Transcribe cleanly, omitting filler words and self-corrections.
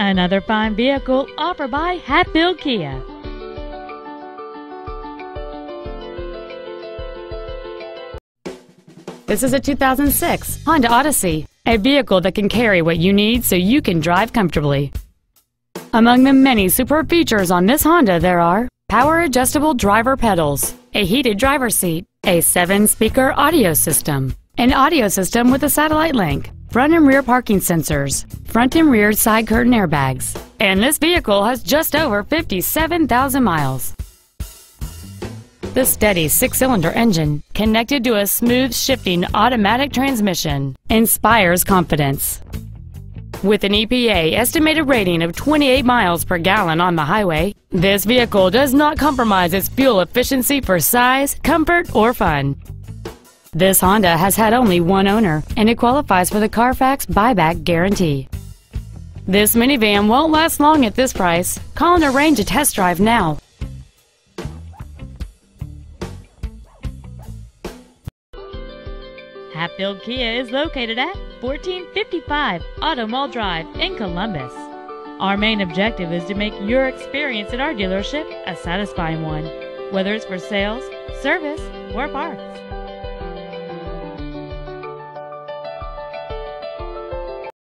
Another fine vehicle offered by Hatfield Kia. This is a 2006 Honda Odyssey, a vehicle that can carry what you need so you can drive comfortably. Among the many superb features on this Honda there are power adjustable driver pedals, a heated driver's seat, a 7-speaker audio system, an audio system with a satellite link, front and rear parking sensors, front and rear side curtain airbags, and this vehicle has just over 57,000 miles. The steady 6-cylinder engine, connected to a smooth shifting automatic transmission, inspires confidence. With an EPA estimated rating of 28 miles per gallon on the highway, this vehicle does not compromise its fuel efficiency for size, comfort, or fun. This Honda has had only one owner, and it qualifies for the Carfax buyback guarantee. This minivan won't last long at this price. Call and arrange a test drive now. Hatfield Kia is located at 1455 Auto Mall Drive in Columbus. Our main objective is to make your experience at our dealership a satisfying one, whether it's for sales, service, or parts.